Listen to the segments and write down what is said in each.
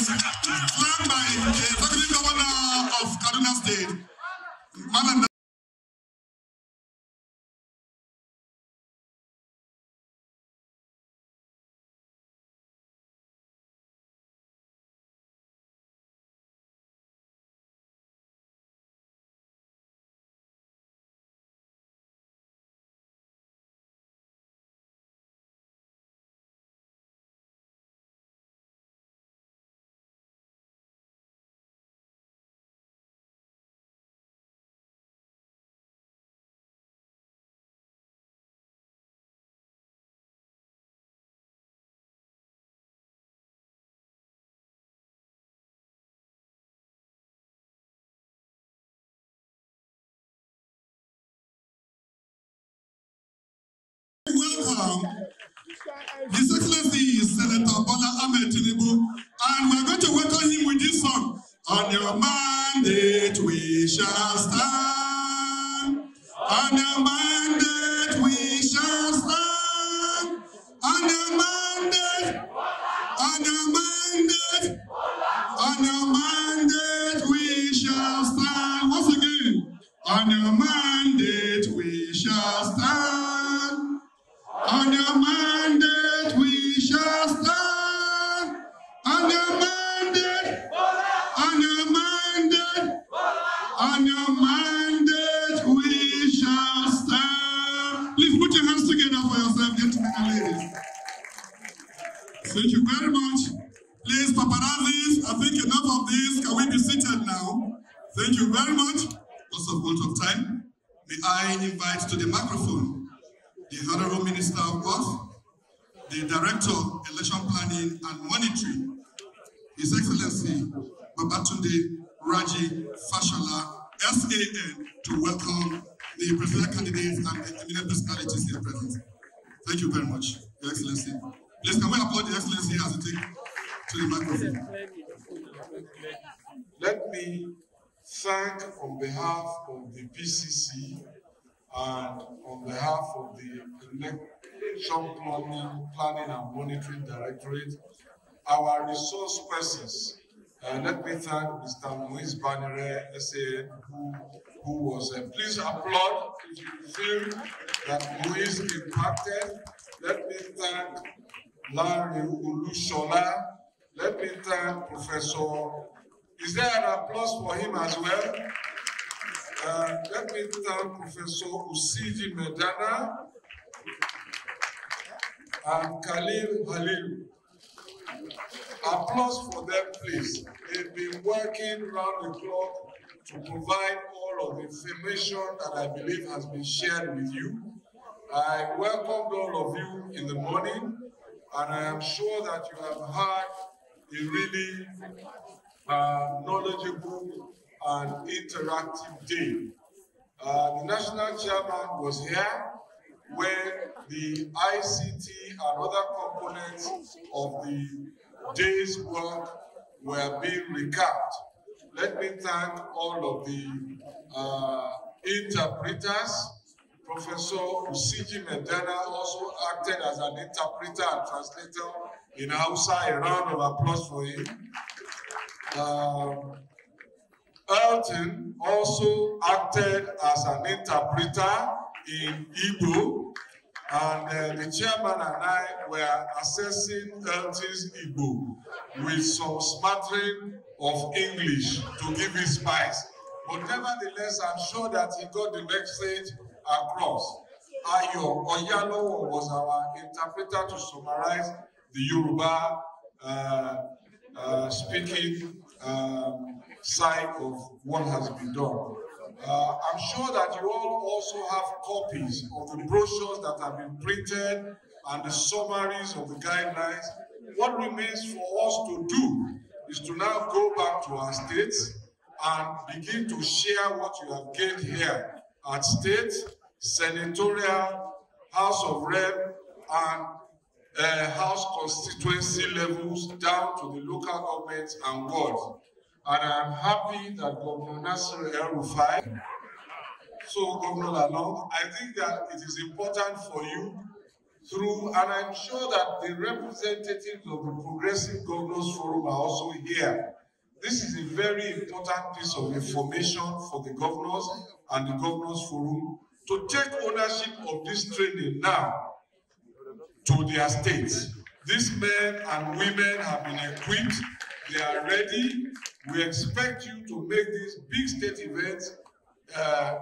is planned by Deputy Governor of Kaduna State, Madam welcome, His Excellency Senator Bola Ahmed Tinubu, and we are going to welcome him with this song. On your mandate we shall stand. On your mandate we shall stand. On your mandate. On your mandate. On your mandate we shall stand. Once again, on your mandate we shall stand. On your mandate we shall stand. On your mandate. On your mandate. On your mandate we shall stand. Please put your hands together for yourself, gentlemen and ladies. Thank you very much. Please, paparazzis, I think enough of this. Can we be seated now? Thank you very much. Also, out of time, may I invite to the microphone the Honorable Minister of Works, the Director of Election Planning and Monitoring, His Excellency Babatunde Raji Fashola, SAN, to welcome the presidential candidates and the eminent personalities here present. Thank you very much, Your Excellency. Please, can we applaud the Excellency as he takes to the microphone? Let me thank, on behalf of the PCC, and on behalf of the Election Planning and Monitoring Directorate, our resource persons, let me thank Mr. Moïse Banere, SA, who was there. Please applaud if you feel that Moïse impacted. Let me thank Larry Oluola. Let me thank Professor. Is there an applause for him as well? Let me thank Professor Usiji Medana and Khalil Halil. Applause for them, please. They've been working round the clock to provide all of the information that I believe has been shared with you. I welcomed all of you in the morning, and I am sure that you have had a really knowledgeable an interactive day. The national chairman was here, where the ICT and other components of the day's work were being recapped. Let me thank all of the interpreters. Professor Usiji Medana also acted as an interpreter and translator in Hausa. A round of applause for him. Elton also acted as an interpreter in Igbo, and the chairman and I were assessing Elton's Igbo with some smattering of English to give it spice. But nevertheless, I'm sure that he got the message across. Ayo Oyalowo was our interpreter to summarize the Yoruba speaking side of what has been done. I'm sure that you all also have copies of the brochures that have been printed and the summaries of the guidelines. What remains for us to do is to now go back to our states and begin to share what you have gained here at state, senatorial, House of Rep, and House constituency levels down to the local governments and wards. And I'm happy that Governor Nasser El Rufai, so Governor Lalong, I think that it is important for you through, and I'm sure that the representatives of the Progressive Governors Forum are also here. This is a very important piece of information for the governors and the Governors Forum to take ownership of this training now to their states. These men and women have been equipped, they are ready. We expect you to make these big state events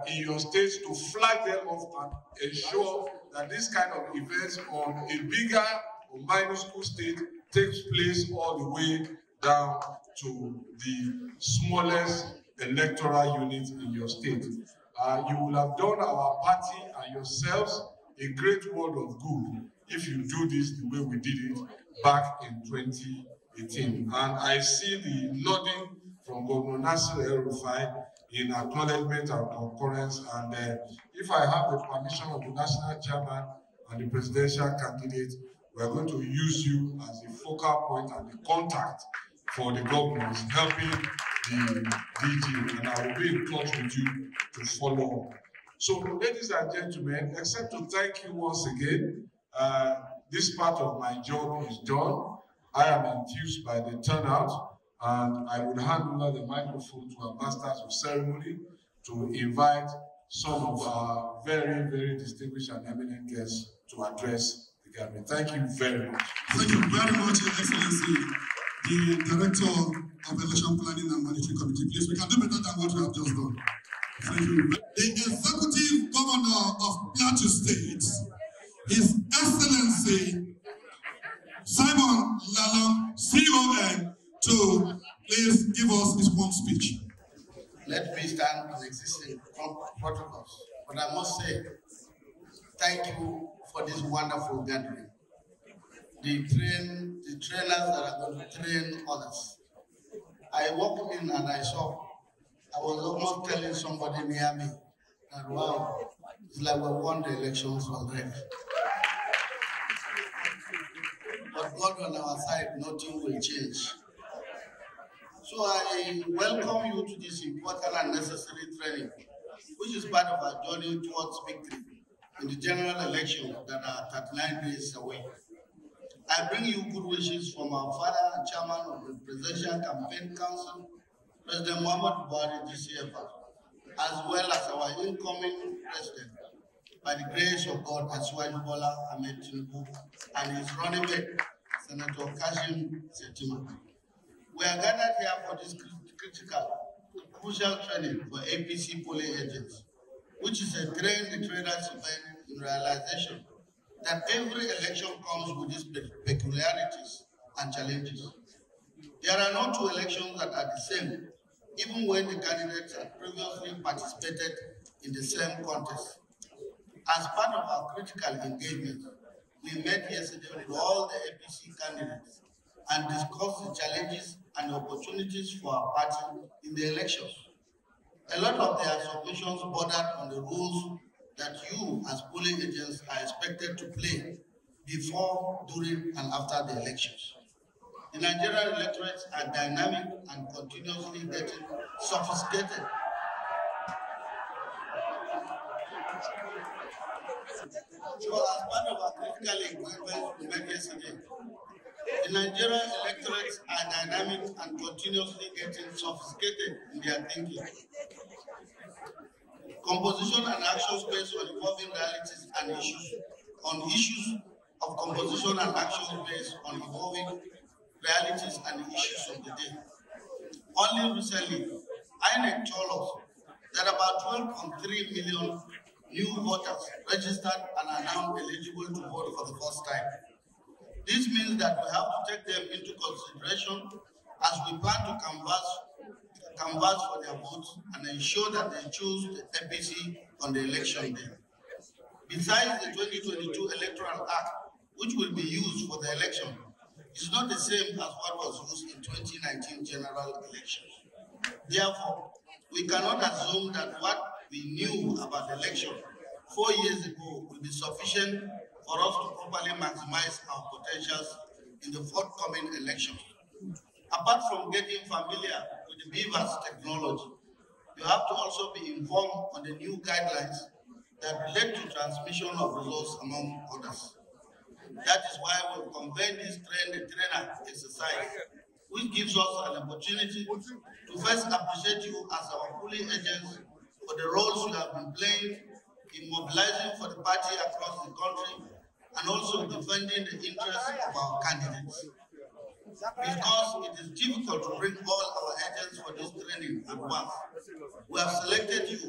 in your states to flag them off and ensure that this kind of events on a bigger or minuscule state takes place all the way down to the smallest electoral unit in your state. You will have done our party and yourselves a great world of good if you do this the way we did it back in 2018. And I see the nodding from Governor Nasser El Rufai in acknowledgement and concurrence. And if I have the permission of the national chairman and the presidential candidate, we are going to use you as the focal point and the contact for the governors, helping the DG. And I will be in touch with you to follow up. So, ladies and gentlemen, except to thank you once again, this part of my job is done. I am enthused by the turnout, and I would hand over the microphone to our masters of ceremony to invite some of our very, very distinguished and eminent guests to address the gathering. Thank you very much. Thank you very much, Your Excellency, the Director of Election Planning and Monitoring Committee. Please, we can do better than what we have just done. Thank you. The Executive Governor of Plateau State, His Excellency Simon Lalong, CON, to please give us his own speech. Let me stand on existing protocols, but I must say thank you for this wonderful gathering. The trainers that are going to train others. I walked in and I saw, I was almost telling somebody near me that, wow, it's like we won the elections already. But God on our side, nothing will change. So I welcome you to this important and necessary training, which is part of our journey towards victory in the general election that are 39 days away. I bring you good wishes from our father and chairman of the Presidential Campaign Council, President Muhammadu Buhari, DCFR, as well as our incoming president, by the grace of God, Bola Ahmed Tinubu, and his running mate, Senator Kashim Shettima. We are gathered here for this crucial training for APC polling agents, which is a train the traders event in realization that every election comes with its peculiarities and challenges. There are no two elections that are the same, even when the candidates had previously participated in the same contest. As part of our critical engagement, we met yesterday with all the APC candidates and discussed the challenges and opportunities for our party in the elections. A lot of their submissions bordered on the roles that you as polling agents are expected to play before, during, and after the elections. The Nigerian electorates are dynamic and continuously getting sophisticated. So, as part of our critical engagement we met yesterday, the Nigerian electorates are dynamic and continuously getting sophisticated in their thinking. Composition and actions based on evolving realities and issues, on issues of composition and actions based on evolving realities and issues of the day. Only recently, INEC told us that about 12.3 million new voters registered and are now eligible to vote for the first time. This means that we have to take them into consideration as we plan to canvass for their votes and ensure that they choose the APC on the election day. Besides, the 2022 Electoral Act, which will be used for the election, is not the same as what was used in 2019 general elections. Therefore, we cannot assume that what we knew about the election 4 years ago will be sufficient for us to properly maximize our potentials in the forthcoming election. Apart from getting familiar with the BVAS technology, you have to also be informed on the new guidelines that relate to transmission of results, among others. That is why we've convened this train-the-trainer exercise, which gives us an opportunity to first appreciate you as our polling agents for the roles you have been playing in mobilizing for the party across the country and also defending the interests of our candidates. Because it is difficult to bring all our agents for this training at once, we have selected you so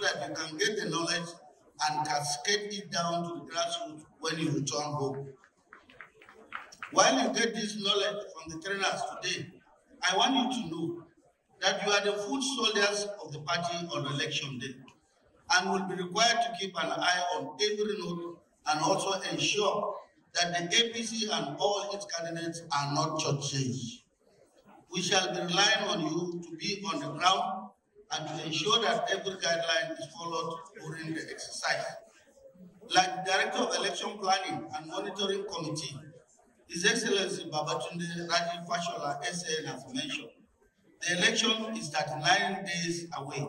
that you can get the knowledge and cascade it down to the grassroots when you return home. While you get this knowledge from the trainers today, I want you to know that you are the foot soldiers of the party on election day and will be required to keep an eye on every note and also ensure that the APC and all its candidates are not shortchanged. We shall be relying on you to be on the ground and to ensure that every guideline is followed during the exercise. Like the Director of Election Planning and Monitoring Committee, His Excellency Babatunde Raji Fashola SAN has mentioned, the election is 39 days away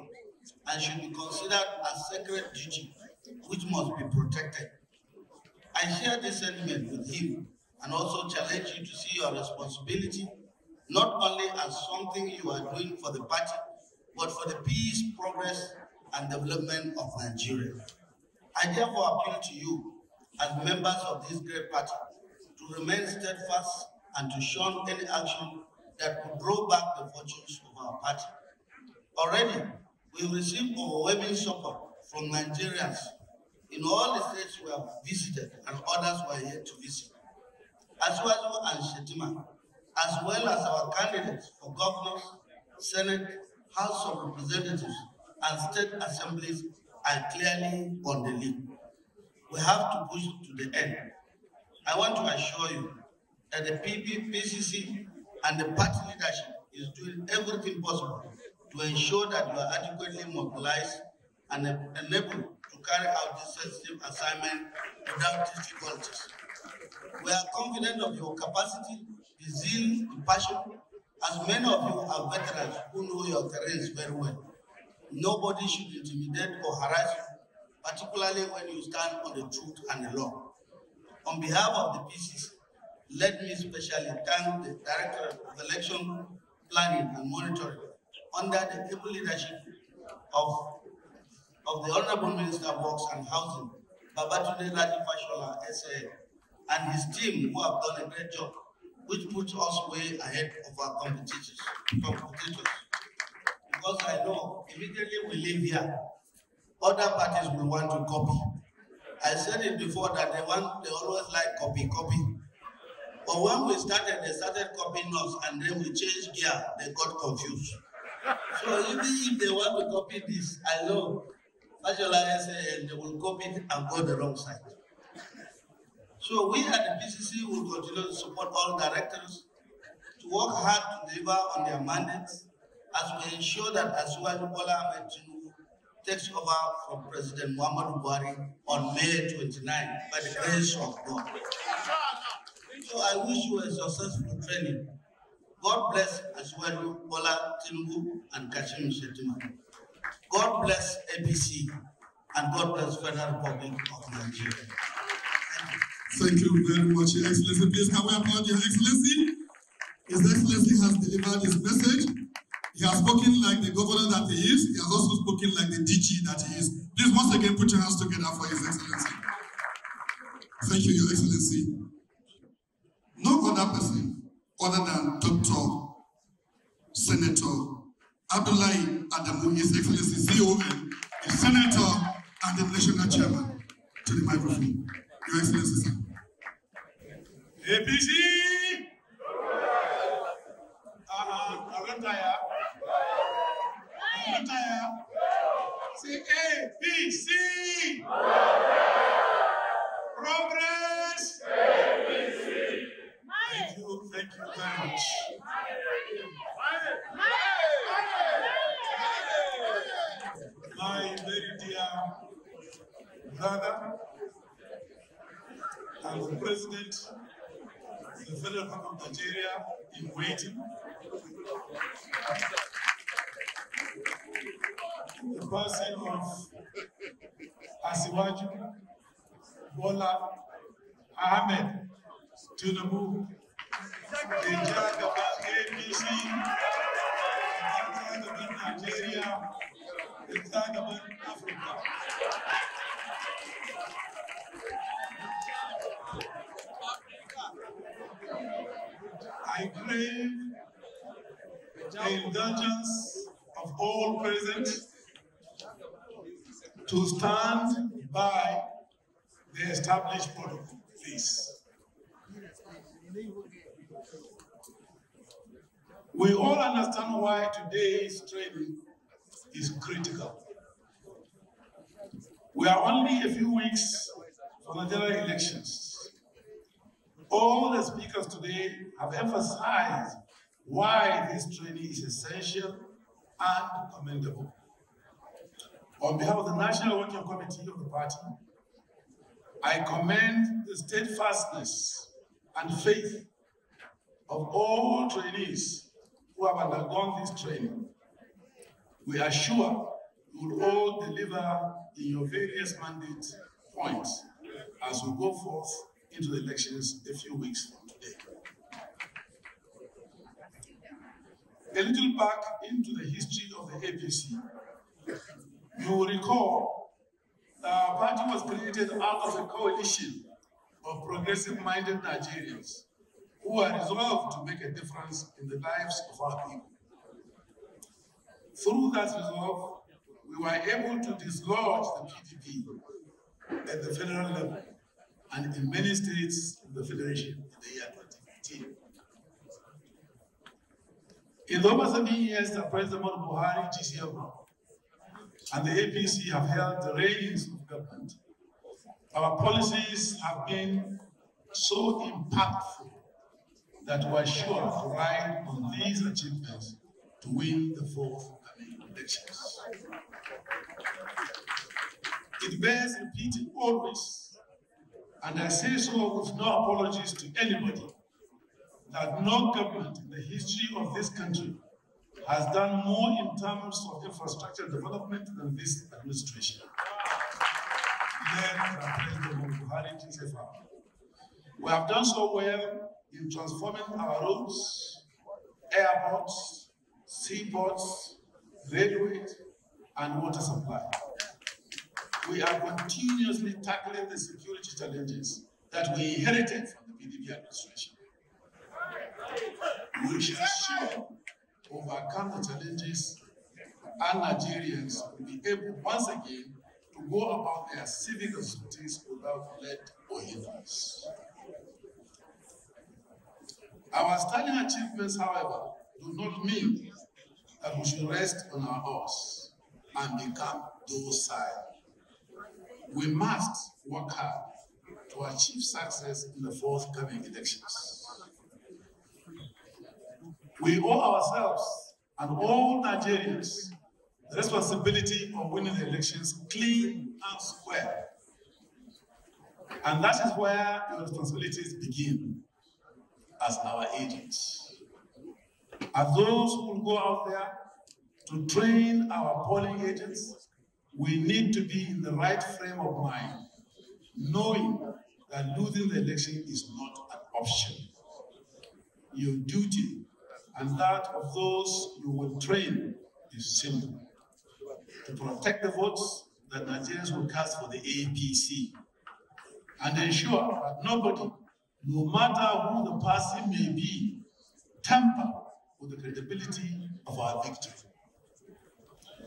and should be considered a sacred duty which must be protected. I share this sentiment with him and also challenge you to see your responsibility not only as something you are doing for the party, but for the peace, progress, and development of Nigeria. I therefore appeal to you, as members of this great party, to remain steadfast and to shun any action that could draw back the fortunes of our party. Already, we've received overwhelming support from Nigerians in all the states we have visited and others we are yet to visit. Asuazu and Shettima, as well as our candidates for governors, Senate, House of Representatives and State Assemblies are clearly on the lead. We have to push to the end. I want to assure you that the PPCC and the party leadership is doing everything possible to ensure that you are adequately mobilized and enabled to carry out this sensitive assignment without difficulties. We are confident of your capacity, the zeal, the passion, as many of you are veterans who know your terrains very well. Nobody should intimidate or harass you, particularly when you stand on the truth and the law. On behalf of the PCC, let me especially thank the Director of Election Planning and Monitoring under the able leadership of the Honorable Minister of Works and Housing, Babatunde Raji Fashola SA, and his team who have done a great job, which puts us way ahead of our competitors. Because I know immediately we leave here, other parties will want to copy. I said it before that they always like copy. But when we started, they started copying us, and then we changed gear, they got confused. So even if they want to copy this, I know, and they will copy it and go the wrong side. So we at the PCC will continue to support all directors to work hard to deliver on their mandates as we ensure that Asiwaju Bola Ahmed Tinubu takes over from President Muhammadu Buhari on May 29 by the grace of God. So I wish you a successful training. God bless Asiwaju Bola Tinubu and Kashim Shettima. God bless APC and God bless Federal Republic of Nigeria. Thank you very much, Your Excellency. Please, can we applaud Your Excellency? His Excellency has delivered his message. He has spoken like the governor that he is. He has also spoken like the DG that he is. Please, once again, put your hands together for His Excellency. Thank you, Your Excellency. No other person other than Dr. Senator Abdullahi Adamu, His Excellency CON, the Senator and the National Chairman, to the microphone. Your Excellency, sir. APC! I'm not tired. Say APC! Progress! APC! Thank you very much. My very dear brother, and the President of the Federal Republic of Nigeria in waiting, the person of Asiwaju Bola Ahmed Tinubu, in charge of APC, in charge of Nigeria, in charge of Africa. I crave the indulgence of all present to stand by the established protocol, please. We all understand why today's training is critical. We are only a few weeks from the general elections. All the speakers today have emphasized why this training is essential and commendable. On behalf of the National Working Committee of the party, I commend the steadfastness and faith of all trainees who have undergone this training. We are sure you will all deliver in your various mandate points as we go forth into the elections a few weeks from today. A little back into the history of the APC, you will recall that our party was created out of a coalition of progressive-minded Nigerians who are resolved to make a difference in the lives of our people. Through that resolve, we were able to dislodge the PDP at the federal level and in many states of the Federation in the year 2015. In over 7 years that President Buhari, GCM, and the APC have held the reins of government, our policies have been so impactful that we are sure to ride on these achievements to win the forthcoming elections. It bears repeating always, and I say so with no apologies to anybody, that no government in the history of this country has done more in terms of infrastructure development than this administration. We have done so well in transforming our roads, airports, seaports, railways, and water supply. We are continuously tackling the security challenges that we inherited from the PDP administration. We shall surely overcome the challenges, and Nigerians will be able once again to go about their civic responsibilities without let or hindrance. Our stunning achievements, however, do not mean that we should rest on our horse and become docile. We must work hard to achieve success in the forthcoming elections. We owe ourselves and all Nigerians the responsibility of winning the elections clean and square. And that is where your responsibilities begin as our agents, as those who will go out there to train our polling agents. We need to be in the right frame of mind, knowing that losing the election is not an option. Your duty and that of those you will train is simple: to protect the votes that Nigerians will cast for the APC and ensure that nobody, no matter who the party may be, tamper with the credibility of our victory.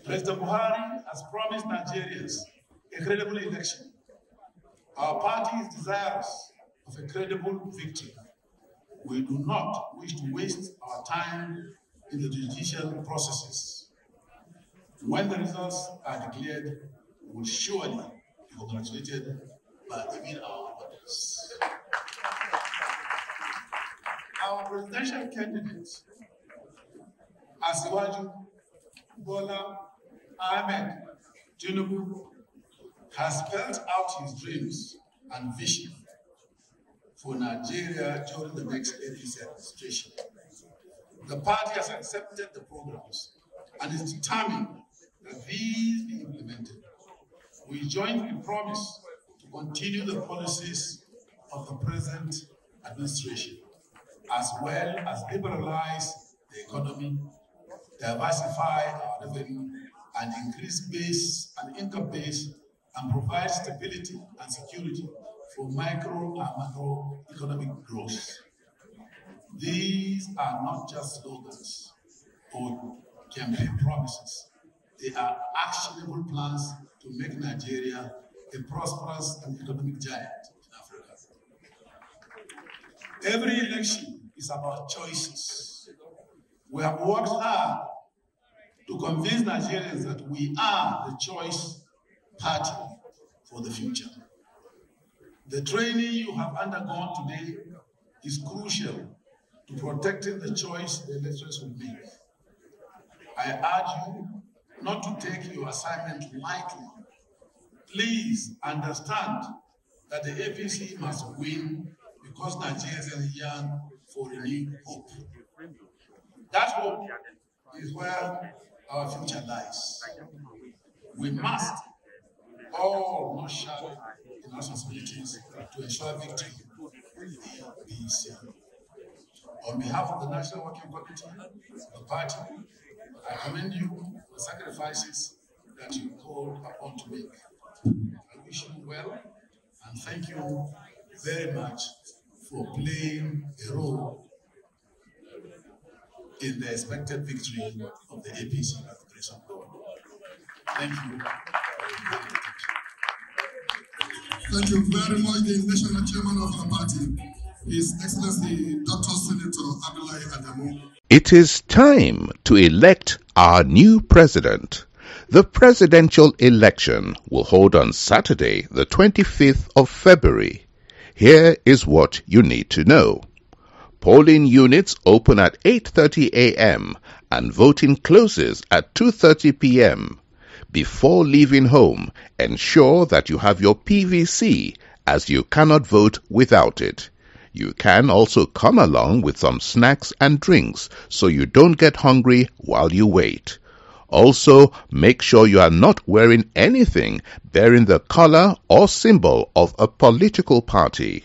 President Buhari has promised Nigerians a credible election. Our party is desirous of a credible victory. We do not wish to waste our time in the judicial processes. When the results are declared, we will surely be congratulated by even our audience. Our presidential candidate, Asiwaju Bola Ahmed Tinubu, has spelled out his dreams and vision for Nigeria during the next APC administration. The party has accepted the programs and is determined that these be implemented. We jointly promise to continue the policies of the present administration, as well as liberalize the economy, diversify our revenue, and increase base and income base, and provide stability and security for micro and macroeconomic growth. These are not just slogans or campaign promises. They are actionable plans to make Nigeria a prosperous and economic giant in Africa. Every election is about choices. We have worked hard to convince Nigerians that we are the choice party for the future. The training you have undergone today is crucial to protecting the choice the electors will make. I urge you not to take your assignment lightly. Please understand that the APC must win because Nigerians yearn for a new hope. That hope is where our future lies. We must all not share in our responsibilities to ensure victory in the PCC. On behalf of the National Working Committee, the party, I commend you for the sacrifices that you called upon to make. I wish you well and thank you very much for playing a role in the expected victory of the APC at the grace of God. Thank you. Thank you very much, the National Chairman of the party, His Excellency Dr. Senator Abdullahi Adamu. It is time to elect our new president. The presidential election will hold on Saturday, the 25th of February. Here is what you need to know. Polling units open at 8:30 a.m. and voting closes at 2:30 p.m. Before leaving home, ensure that you have your PVC, as you cannot vote without it. You can also come along with some snacks and drinks so you don't get hungry while you wait. Also, make sure you are not wearing anything bearing the color or symbol of a political party.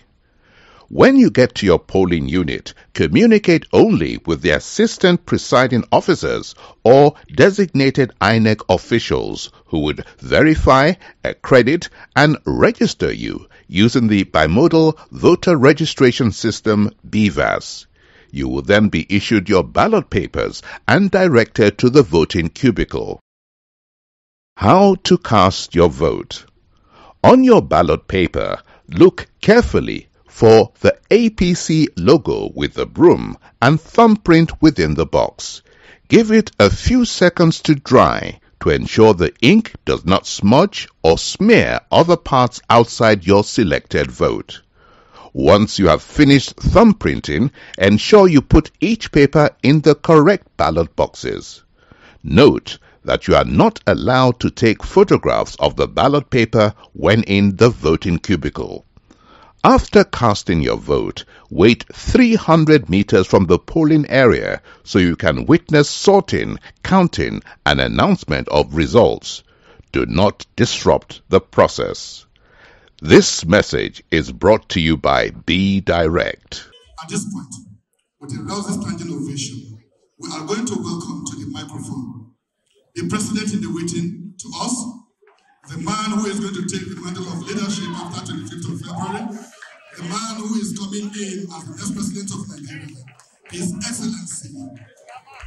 When you get to your polling unit, communicate only with the assistant presiding officers or designated INEC officials who would verify, accredit, and register you using the Bimodal Voter Registration System (BVAS). You will then be issued your ballot papers and directed to the voting cubicle. How to cast your vote. On your ballot paper, look carefully for the APC logo with the broom and thumbprint within the box. Give it a few seconds to dry to ensure the ink does not smudge or smear other parts outside your selected vote. Once you have finished thumbprinting, ensure you put each paper in the correct ballot boxes. Note that you are not allowed to take photographs of the ballot paper when in the voting cubicle. After casting your vote, wait 300 meters from the polling area so you can witness sorting, counting, and announcement of results. Do not disrupt the process. This message is brought to you by Be Direct. At this point, with a rousing standing ovation, we are going to welcome to the microphone the president in the waiting to us, the man who is going to take the mantle of leadership after 25th of February, the man who is coming in as the next president of Nigeria, His Excellency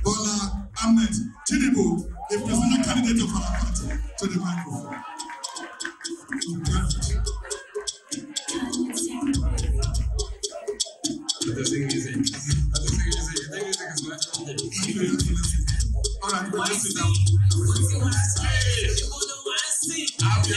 Bola Ahmed Tinubu, the presidential candidate of our party, to the microphone. All right, we'll just sit down. Have your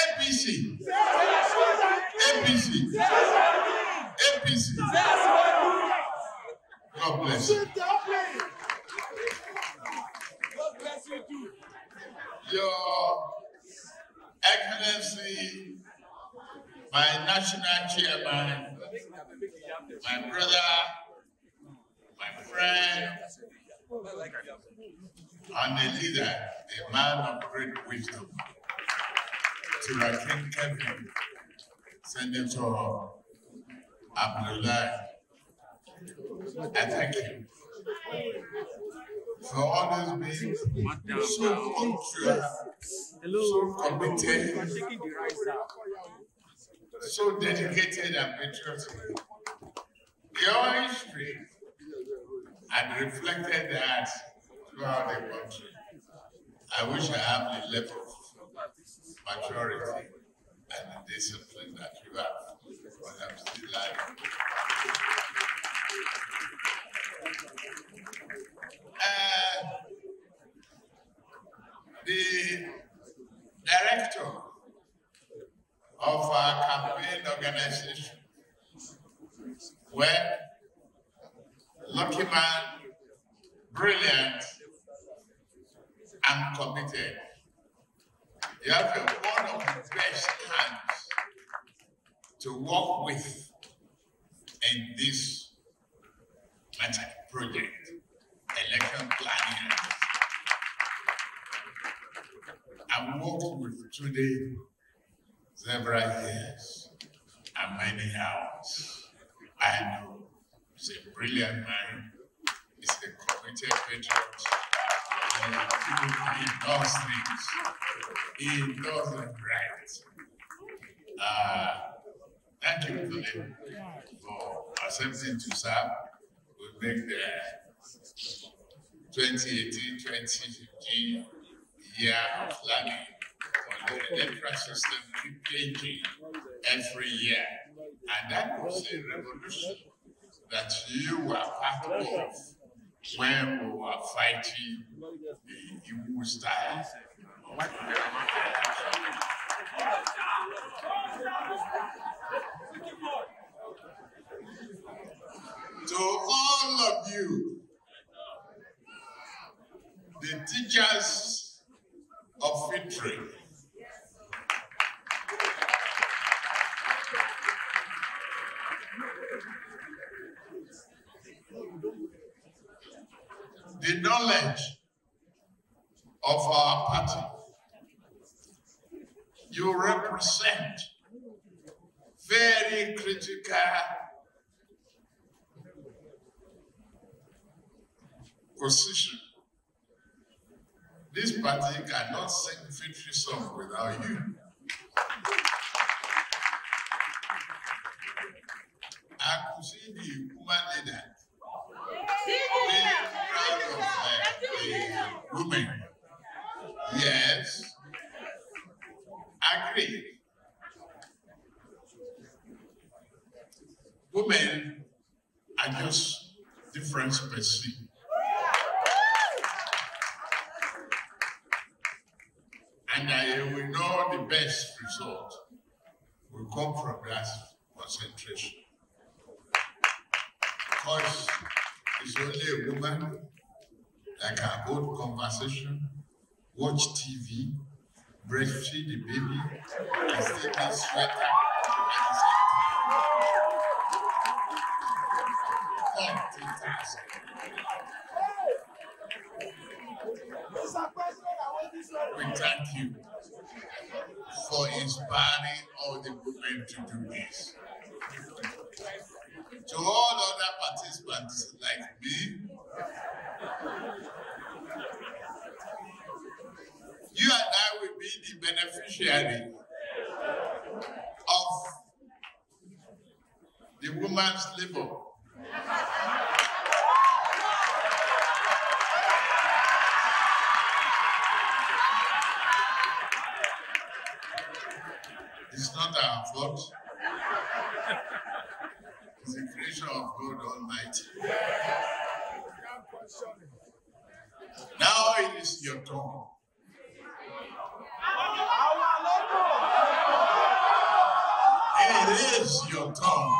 APC! APC! APC! God bless you. God bless you too. Your Excellency, my national chairman, my brother, my friend, and a leader, a man of great wisdom. To our King Kevin, Senator Abdullahi, I thank you for always being so punctual, so committed, so dedicated and patriotic. Your history had reflected that throughout the country. I wish I had the level of maturity and the discipline that you have, but I'm still alive. The director of our campaign organization, well, lucky man, brilliant, and committed. You have been one of the best hands to work with in this matter project, election planning. I've worked with today several years and many hours. I know he's a brilliant man, he's a committed patriot, and he does things. He does them right. Thank you, Khalil, for accepting to serve. We'll make the 2018-2015 year of learning for the electoral system keep changing every year. And that was a revolution that you were part of when we were fighting the Igbo style. To all of you, the teachers of victory, the knowledge of our party. You represent very critical position. This party cannot sing victory song without you. I could see the woman leader. Women. Yes, agree. Women are just different species. And I will know the best result will come from that concentration. Because it's only a woman that can hold conversation, watch TV, breastfeed the baby, and still have a sweater. We thank you for inspiring all the women to do this. To all other participants like me, you and I will be the beneficiary of the woman's labor. It's not our fault. It's the creation of God Almighty. Now it is your turn. It is your turn.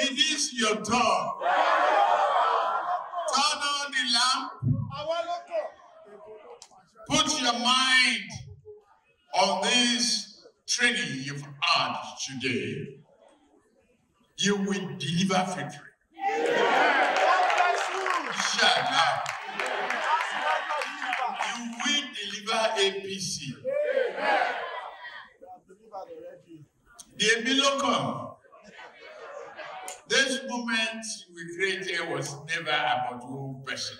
It is your turn. Turn on the lamp. Put your mind on this training you've had today. You will deliver victory. You will deliver APC. They will come. This movement we created was never about one person.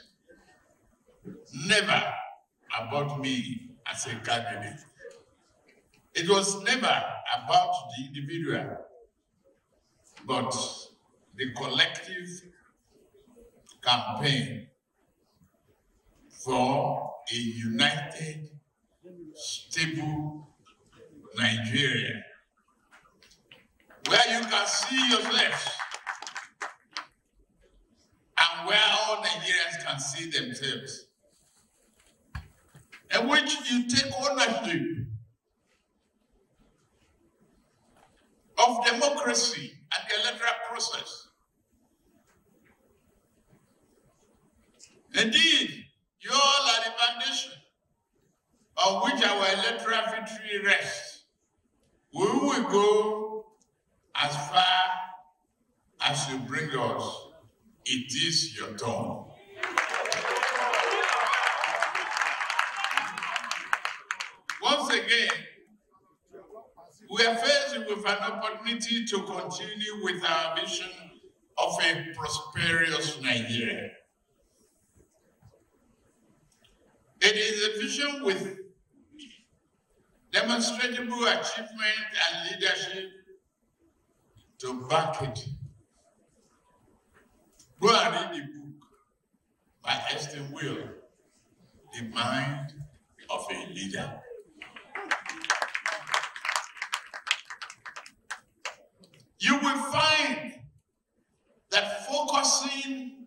Never about me as a candidate. It was never about the individual, but the collective campaign for a united, stable Nigeria, where you can see yourself and where all Nigerians can see themselves, in which you take ownership of democracy and the electoral process. Indeed, you all are the foundation on which our electoral victory rests. We will go as far as you bring us. It is your turn. Once again, we are faced with an opportunity to continue with our vision of a prosperous Nigeria. It is a vision with demonstrable achievement and leadership to back it. Go and read the book by Esther Will, The Mind of a Leader. You will find that focusing,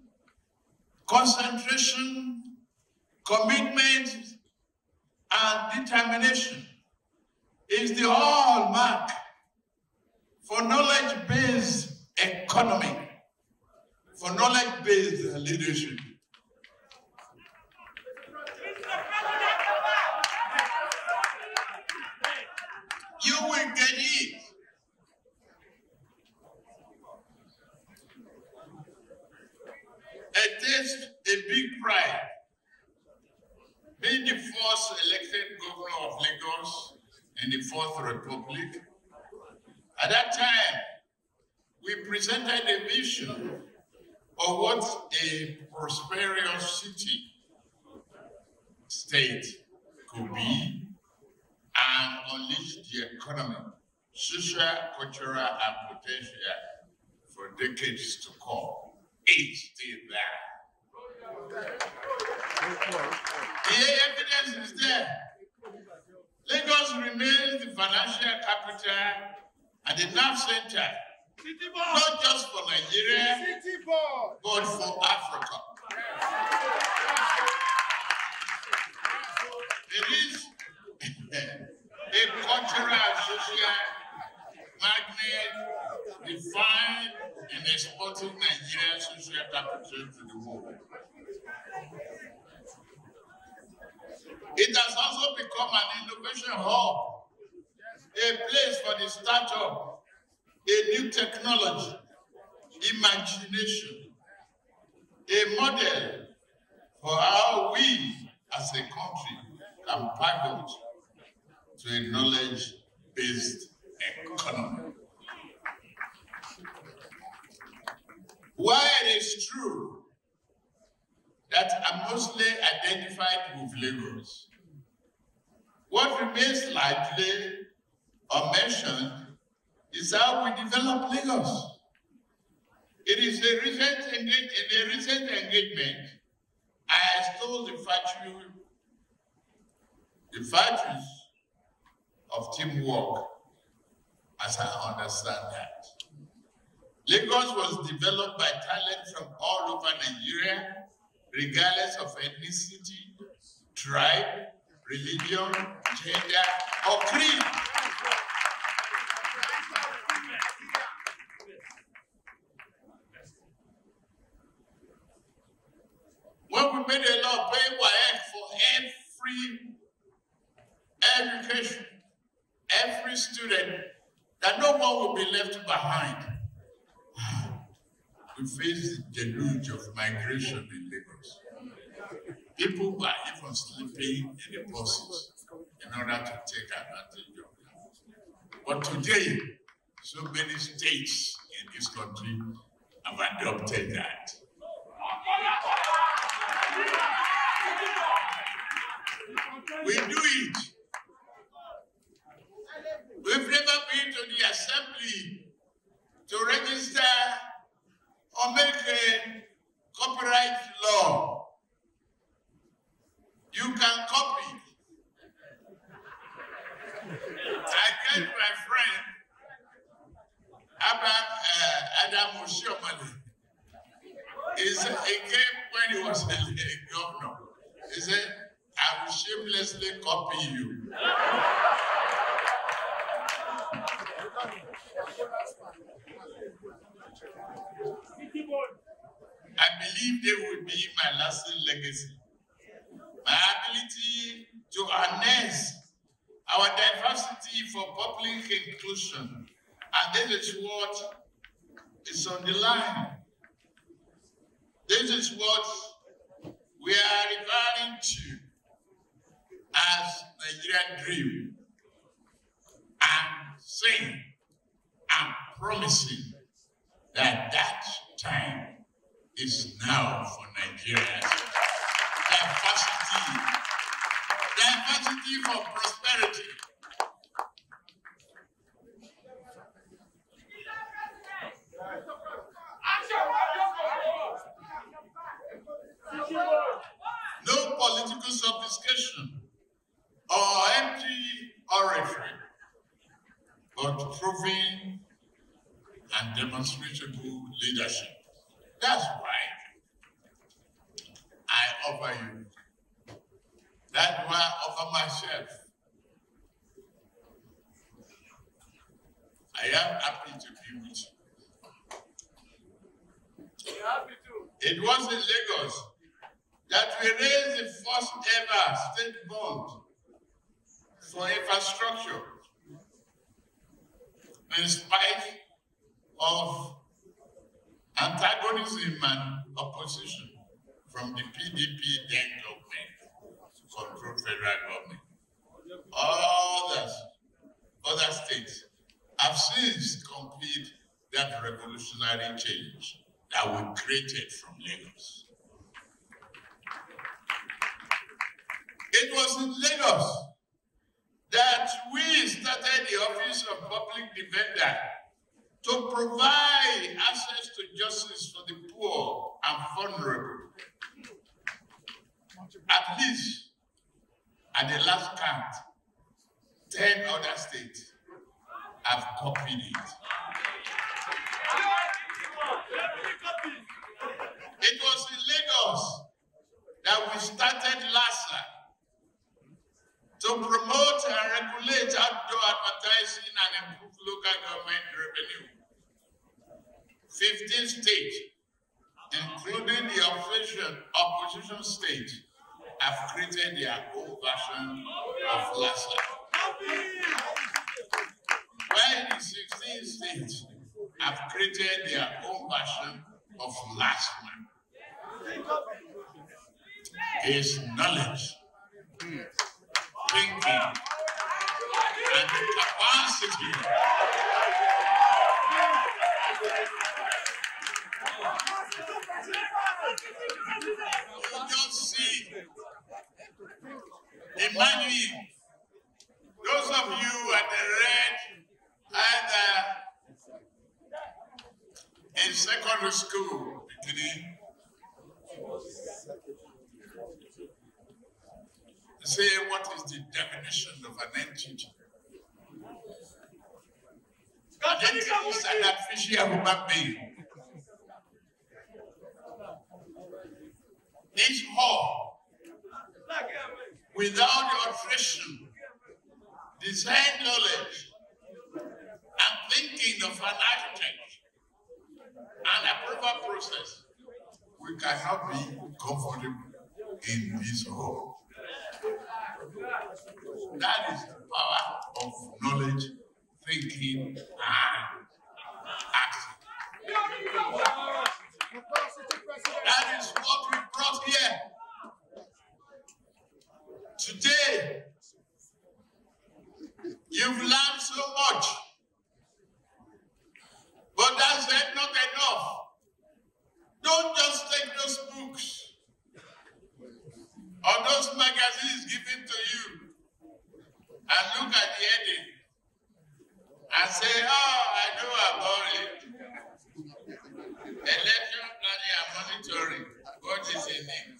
concentration, commitment, and determination is the hallmark for knowledge-based economy, for knowledge-based leadership. You will get it. It takes a big pride being the first elected governor of Lagos in the Fourth Republic. At that time, we presented a vision of what a prosperous city state could be and unleash the economy, social, cultural, and potential for decades to come. It's still there. The evidence is there. Lagos remains the financial capital and the nerve center, not just for Nigeria, but for Africa. It is a cultural and social magnet defined and exporting Nigeria's social capital to the world. It has also become an innovation hub, a place for the startup, a new technology, imagination, a model for how we as a country can pivot to a knowledge-based economy. While it is true that I'm mostly identified with Lagos, what remains likely or mentioned is how we develop Lagos. It is a recent engagement. I extol the virtues of teamwork as I understand that. Lagos was developed by talent from all over Nigeria, regardless of ethnicity, tribe, religion, gender, or creed. When we made a law paying for every education, every student, that no one will be left behind, to face the deluge of migration in Lagos. People were even sleeping in the buses in order to take advantage of that. But today, so many states in this country have adopted that. We do it. We've never been to the assembly to register or make a copyright law. You can copy. I tell my friend Adam Oshomali. He came when he was a governor. He said, I will shamelessly copy you. I believe they will be my lasting legacy. My ability to harness our diversity for public inclusion. And this is what is on the line. This is what we are referring to as Nigerian dream, and saying and promising that that time is now for Nigeria. Diversity, diversity for prosperity. No political sophistication or empty oratory, but proving and demonstrable leadership. That's why I offer you. That's why I offer myself. I am happy to be with you. You're happy too. It was in Lagos that we raised the first ever state bond for infrastructure, in spite of antagonism and opposition from the PDP then government, controlled federal government. All other states have since completed that revolutionary change that we created from Lagos. It was in Lagos that we started the Office of Public Defender to provide access to justice for the poor and vulnerable. At least, at the last count, 10 other states have copied it. It was in Lagos that we started LASAA to promote and regulate outdoor advertising and improve local government revenue. 15 states, including the opposition state, have created their own version of LASAA. While the 16 states have created their own version of LASMA. Is knowledge, thinking, and capacity. You just see, imagine those of you at the red, either in secondary school, beginning. Say, what is the definition of an entity? Entity is an artificial human being. Each hall, without alteration, design knowledge, and thinking of an architect, and approval process, we cannot be comfortable in this hall. That is the power of knowledge, thinking, and action. That is what we brought here. Today, you've learned so much, but that's not enough. Don't just take those books or those magazines given to you and look at the heading and say, oh, I know about it. Election planning and monitoring. What is in it?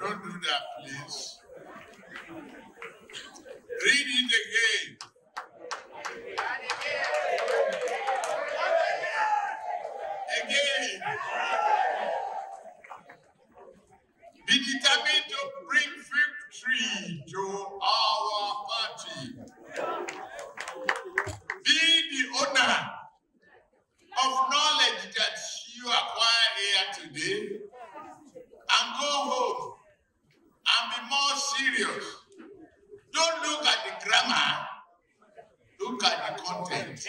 Don't do that, please. Read it again. Be determined to bring victory to our party. Be the owner of knowledge that you acquire here today and go home and be more serious. Don't look at the grammar, look at the content.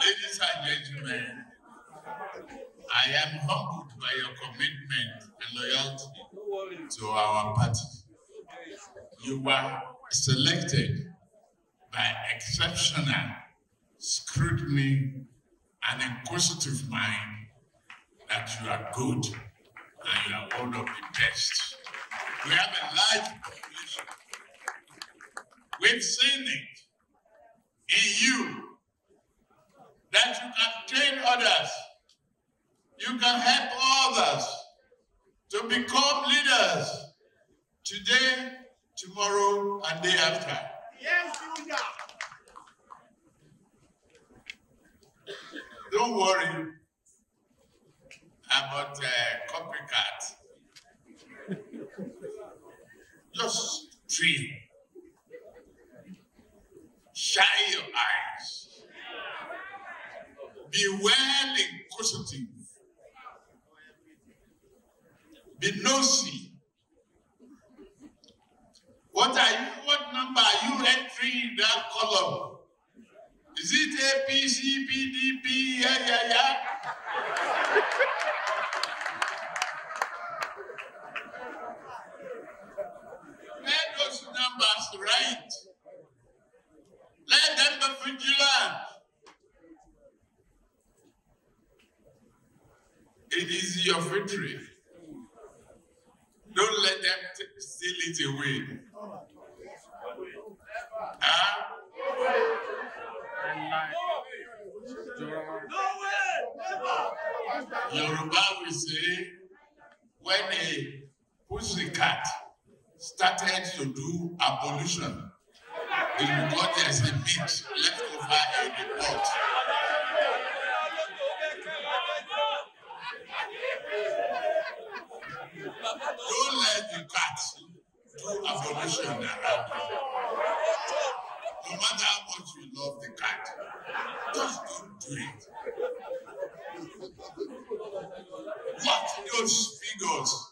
Ladies and gentlemen, I am humbled by your commitment and loyalty to our party. You were selected by exceptional scrutiny and inquisitive mind that you are good and you are one of the best. We have a large population. We've seen it in you, that you can train others, you can help others to become leaders today, tomorrow, and day after. Yes, you are. Don't worry about copycat. Just dream. Shine your eyes. Be well inquisitive. Be nosy. What number are you entering in that column? Is it APC, PDP, yeah? Let those numbers right. Let them be vigilant. It is your victory. Don't let them steal it away. Yoruba will say, when a pussycat started to do abolition, it got as a meat left over in the pot. Don't let the cats do abolition around you. No matter how much you love the cat, just don't do it. Watch those figures.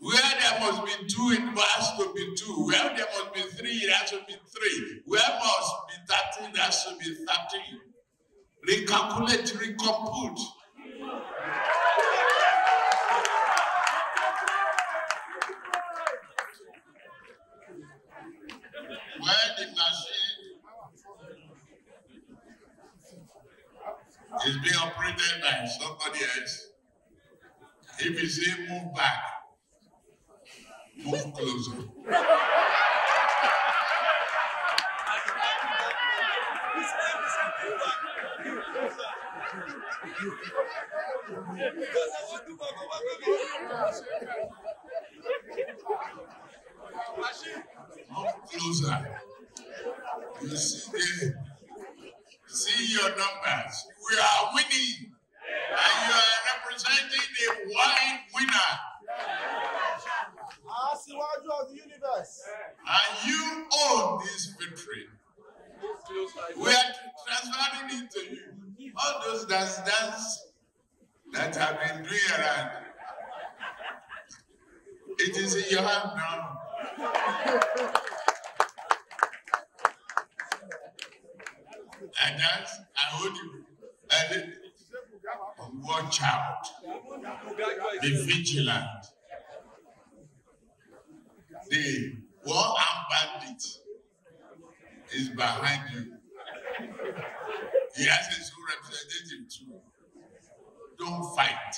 Where there must be two, it has to be two. Where there must be three, it has to be three. Where must be 13, it has to be 13. Recalculate, recompute. It's being operated by somebody else. If you say move back, move closer. Move closer. You see there. See your numbers. We are winning, and you are representing a wide winner. Of the universe. And you own this victory. We are transferring it to you. All those that dance that have been rearranged. It is in your hand now. And as I would watch out, be vigilant. The war and bandit is behind you. He has his own representative too. Don't fight,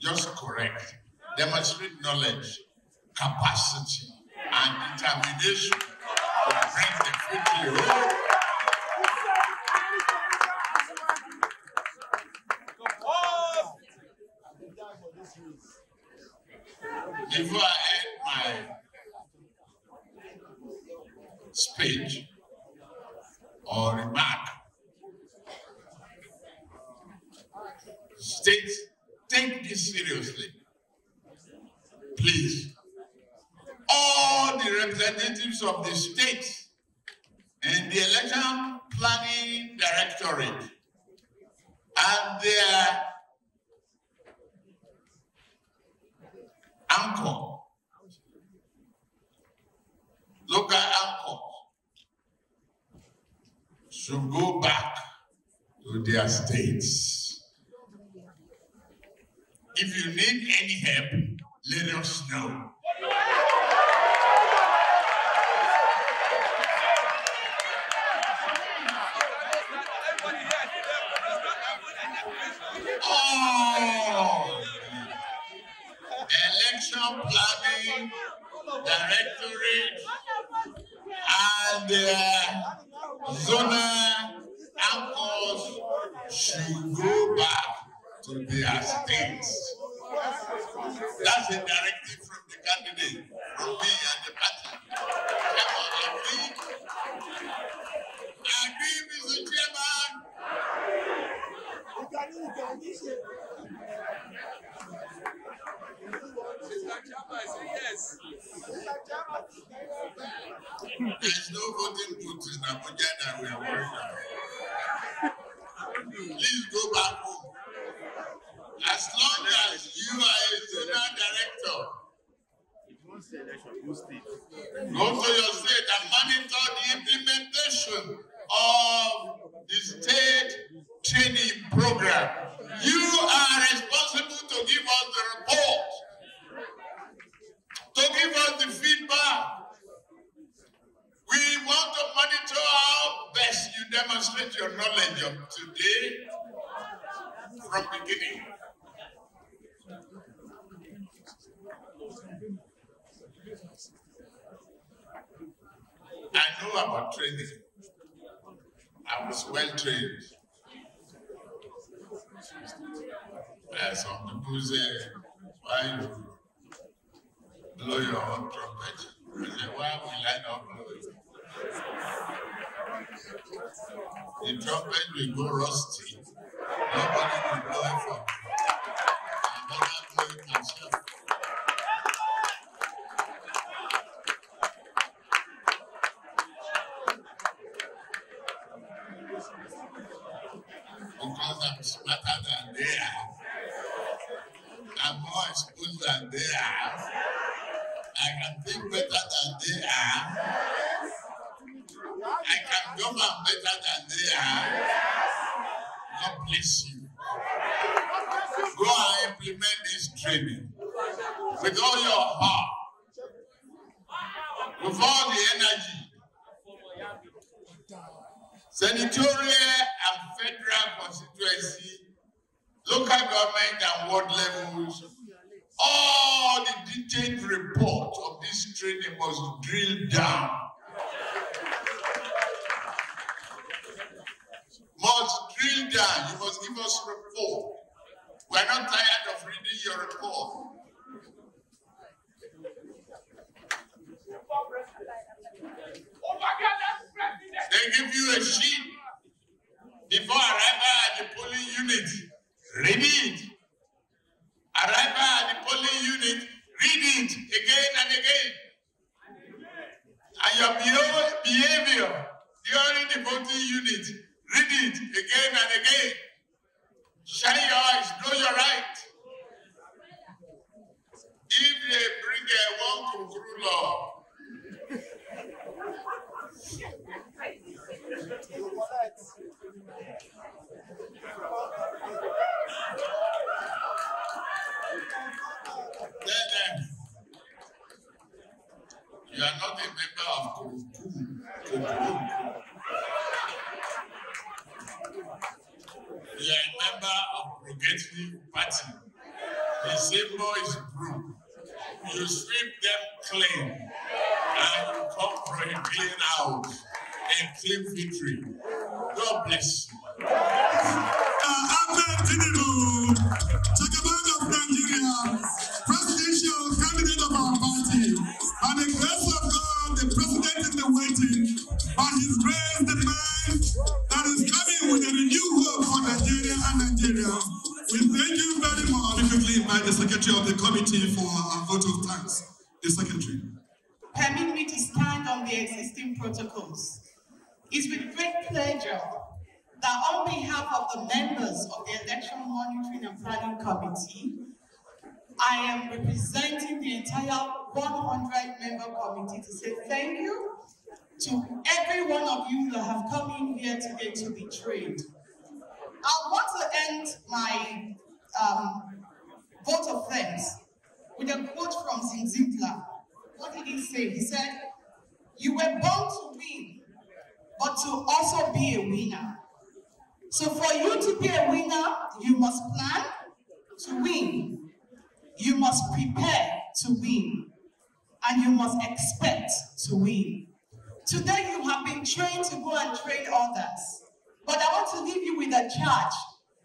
just correct. Demonstrate knowledge, capacity, and determination to bring the country home. Before I end my speech or remark, states, take this seriously. Please, all the representatives of the states and the election planning directorate and their anchor, local anchors, should go back to their states. If you need any help, let us know. Oh, election planning directorate and zonal anchors should go back to their states. That's a directive from the candidate, from me and the party. Come on, agree, Mr. Chairman. Yes. There's no voting booth in Abuja that we are worried about. Please go back home. As long as you are a zonal director, go to your state and monitor the implementation of the state training program. You are responsible to give us the report, to give us the feedback. We want to monitor how best you demonstrate your knowledge of today from the beginning. I know about training. I was well trained. Some people say, why you blow your own trumpet? I say, why will I not blow it? The trumpet will go rusty. Nobody will blow it for me. I never blow it myself. Because I'm smarter than they are. I'm more exposed than they are. I can think better than they are. I can govern better than they are. God bless you. Go and implement this training with all your heart, with all the energy. Senatorial and federal constituency, local government and ward levels, all the detailed reports of this training must drill down. Must drill down. You must give us a report. We are not tired of reading your report. They give you a sheet before arrival at the polling unit. Read it. Arrival at the polling unit. Read it again and again. And your behavior during the voting unit. Read it again and again. Shine your eyes, know your right. If they bring a one kukuru law, then you are not a member of kukuru. You are a member of Progressive Party. The symbol is blue. You sweep them clean, and you come for a clean house, a clean victory. God bless you. Ahmed Tinubu, Chakaban of Nigeria, presidential candidate of our party. By the grace of God, the president is waiting. By his grace, the man that is coming with a renewed hope for Nigeria and Nigerians. We thank you very much. We quickly invite the Secretary of the Committee for a vote of thanks. The Secretary. Permit me to stand on the existing protocols. It's with great pleasure that on behalf of the members of the Election Monitoring and Planning Committee, I am representing the entire 100-member committee to say thank you to every one of you that have come in here today to be trained. I want to end my vote of thanks with a quote from Zig Ziglar. What did he say? He said, "You were born to win, but to also be a winner. So for you to be a winner, you must plan to win. You must prepare to win. And you must expect to win." Today you have been trained to go and train others. But I want to leave you with a charge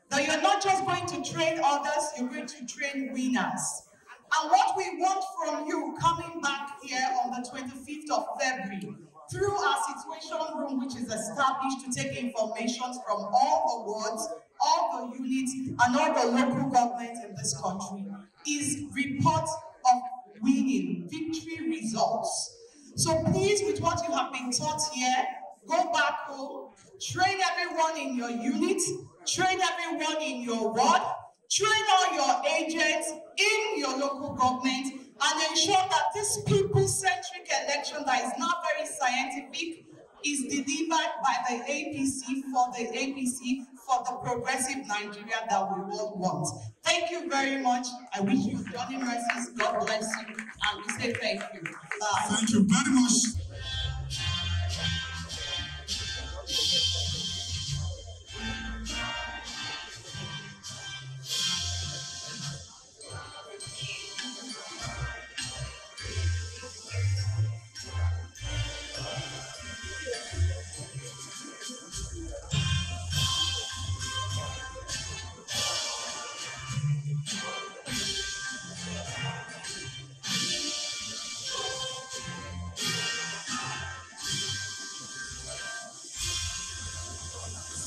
that you're not just going to train others, you're going to train winners. And what we want from you coming back here on the 25th of February, through our Situation Room, which is established to take information from all the wards, all the units, and all the local governments in this country, is report of winning, victory results. So please, with what you have been taught here, go back home, train everyone in your unit, train everyone in your ward, train all your agents in your local government, and ensure that this people-centric election that is not very scientific is delivered by the APC, for the APC, for the progressive Nigeria that we all want. Thank you very much. I wish you journey mercies. God bless you. And we say thank you. Bye. Thank you very much.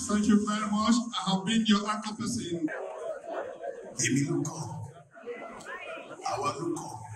Thank you very much. I have been your anchor person. Our local.